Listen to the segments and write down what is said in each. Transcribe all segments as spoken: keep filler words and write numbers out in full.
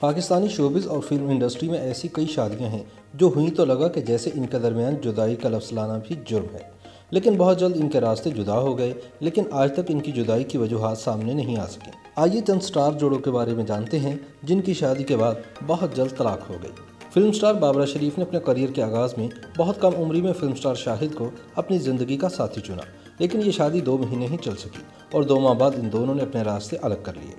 Pakistani showbiz और film industry में ऐसी कई शादियां हैं जो हुई तो लगा कि जैसे इनके दरमियान जुदाई का लफ्ज़ लाना भी जुर्म है, लेकिन बहुत जल्द इनके रास्ते जुदा हो गए, लेकिन आज तक इनकी जुदाई की वजूहात सामने नहीं आ सकी। आइए चंद स्टार जोड़ों के बारे में जानते हैं जिनकी शादी के बाद बहुत जल्द तलाक हो गई। फिल्म स्टार बाबरा शरीफ ने अपने करियर के आगाज़ में बहुत कम उम्री में फिल्म स्टार शाहिद को अपनी ज़िंदगी का साथी चुना, लेकिन ये शादी दो महीने ही चल सकी और दो माह बाद इन दोनों ने अपने रास्ते अलग कर लिए।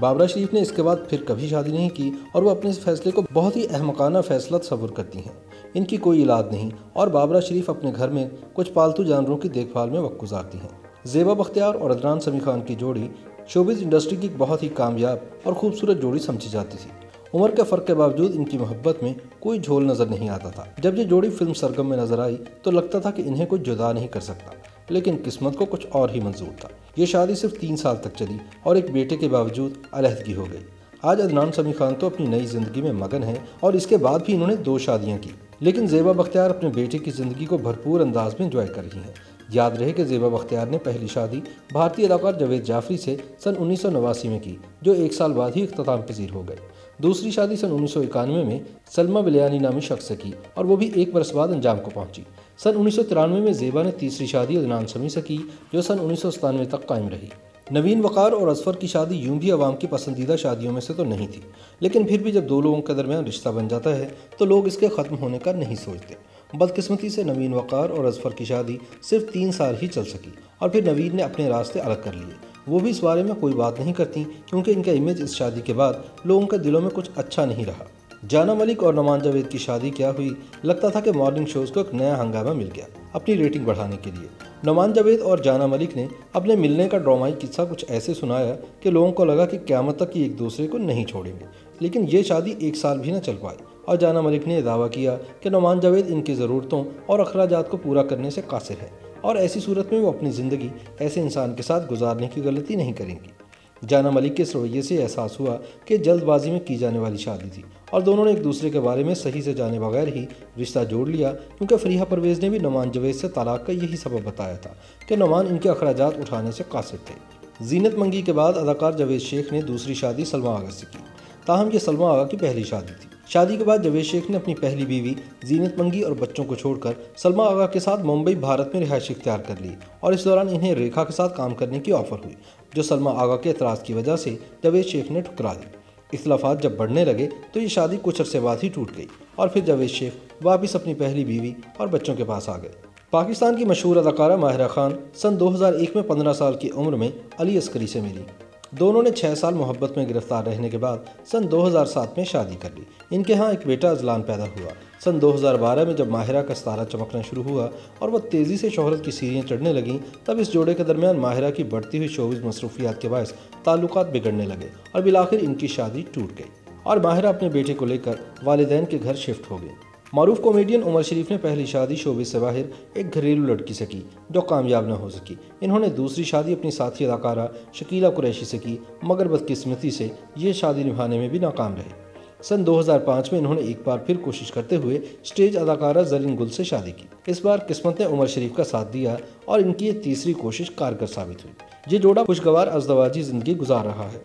बाबरा शरीफ ने इसके बाद फिर कभी शादी नहीं की और वो अपने इस फैसले को बहुत ही अहमकाना फैसला तस्वर करती हैं। इनकी कोई औलाद नहीं और बाबरा शरीफ अपने घर में कुछ पालतू जानवरों की देखभाल में वक्त गुजारती हैं। ज़ेबा बख्तियार और अदनान समी खान की जोड़ी शोबिज़ इंडस्ट्री की बहुत ही कामयाब और खूबसूरत जोड़ी समझी जाती थी। उम्र के फ़र्क के बावजूद इनकी मोहब्बत में कोई झोल नज़र नहीं आता था। जब ये जोड़ी फिल्म सरगम में नजर आई तो लगता था कि इन्हें कोई जुदा नहीं कर सकता, लेकिन किस्मत को कुछ और ही मंजूर था। ये शादी सिर्फ तीन साल तक चली और एक बेटे के बावजूद अलहदगी हो गई। आज अदनान समी खान तो अपनी नई ज़िंदगी में मगन है और इसके बाद भी इन्होंने दो शादियाँ की, लेकिन ज़ेबा बख्तियार अपने बेटे की ज़िंदगी को भरपूर अंदाज में इंजॉय कर रही हैं। याद रहे कि ज़ेबा बख्तियार ने पहली शादी भारतीय अदाकार जावेद जाफरी से सन उन्नीस सौ नवासी में की, जो एक साल बाद ही इख्तिताम पजीर हो गए। दूसरी शादी सन उन्नीस सौ इक्यानवे में सलमा बलियानी नामी शख्स से की और वो भी एक बरस बाद अंजाम को पहुंची। सन उन्नीस सौ तिरानवे में ज़ेबा ने तीसरी शादी अदनान समी से की, जो सन उन्नीस सौ सतानवे तक कायम रही। नवीन वकार और अजफर की शादी यूं भी आवाम की पसंदीदा शादियों में से तो नहीं थी, लेकिन फिर भी जब दो लोगों के दरमियान रिश्ता बन जाता है तो लोग इसके ख़त्म होने का नहीं सोचते। बदकिस्मती से नवीन वकार और अजफर की शादी सिर्फ तीन साल ही चल सकी और फिर नवीन ने अपने रास्ते अलग कर लिए। वो भी इस बारे में कोई बात नहीं करती क्योंकि इनका इमेज इस शादी के बाद लोगों के दिलों में कुछ अच्छा नहीं रहा। जाना मलिक और नुमान जावेद की शादी क्या हुई, लगता था कि मॉर्निंग शोज़ को एक नया हंगामा मिल गया अपनी रेटिंग बढ़ाने के लिए। नुमान जावेद और जाना मलिक ने अपने मिलने का ड्रामाई किस्सा कुछ ऐसे सुनाया कि लोगों को लगा कि क़यामत तक ये एक दूसरे को नहीं छोड़ेंगे, लेकिन ये शादी एक साल भी न चल पाई और जाना मलिक ने दावा किया कि नुमान जावेद इनकी ज़रूरतों और अखराजात को पूरा करने से कासिर है और ऐसी सूरत में वो अपनी ज़िंदगी ऐसे इंसान के साथ गुजारने की गलती नहीं करेंगी। जाना मलिक के इस रवैये से एहसास हुआ कि जल्दबाजी में की जाने वाली शादी थी और दोनों ने एक दूसरे के बारे में सही से जाने बगैर ही रिश्ता जोड़ लिया, क्योंकि फरीहा परवेज़ ने भी नुमान जावेद से तलाक का यही सबब बताया था कि नुमान इनके अखराजात उठाने से कासिर थे। जीनत मंगी के बाद अदाकार जावेद शेख ने दूसरी शादी सलमा आगा से की, ताहम ये सलमा आगा की पहली शादी थी। शादी के बाद जावेद शेख ने अपनी पहली बीवी जीनत मंगी और बच्चों को छोड़कर सलमा आगा के साथ मुंबई भारत में रिहाइश इख्तियार कर ली और इस दौरान इन्हें रेखा के साथ काम करने की ऑफ़र हुई, जो सलमा आगा के एतराज़ की वजह से जावेद शेख ने ठुकरा दी। इख्तिलाफात जब बढ़ने लगे तो ये शादी कुछ अरसे बाद ही टूट गई और फिर जावेद शेख वापस अपनी पहली बीवी और बच्चों के पास आ गए। पाकिस्तान की मशहूर अदाकारा माहिरा खान सन दो हज़ार एक में पंद्रह साल की उम्र में अली अस्करी से मिली। दोनों ने छः साल मोहब्बत में गिरफ्तार रहने के बाद सन दो हज़ार सात में शादी कर ली। इनके यहाँ एक बेटा अजलान पैदा हुआ। सन दो हज़ार बारह में जब माहिरा का सितारा चमकना शुरू हुआ और वह तेज़ी से शोहरत की सीढ़ियाँ चढ़ने लगीं, तब इस जोड़े के दरमियान माहिरा की बढ़ती हुई शोबिज़ मसरूफियात के बायस ताल्लुकात बिगड़ने लगे और बिलाखिर इनकी शादी टूट गई और माहिरा अपने बेटे को लेकर वालिदैन के घर शिफ्ट हो गई। मारूफ कॉमेडियन उमर शरीफ ने पहली शादी शोबे से बाहर एक घरेलू लड़की से की, जो कामयाब न हो सकी। इन्होंने दूसरी शादी अपनी साथी अदाकारा शकीला कुरैशी से की, मगर बदकिस्मती से ये शादी निभाने में भी नाकाम रहे। सन दो हज़ार पाँच में इन्होंने एक बार फिर कोशिश करते हुए स्टेज अदाकारा जरीन गुल से शादी की। इस बार किस्मत ने उमर शरीफ का साथ दिया और इनकी ये तीसरी कोशिश कारगर साबित हुई। ये जोड़ा खुशगवार अज़दवाजी ज़िंदगी गुजार रहा है।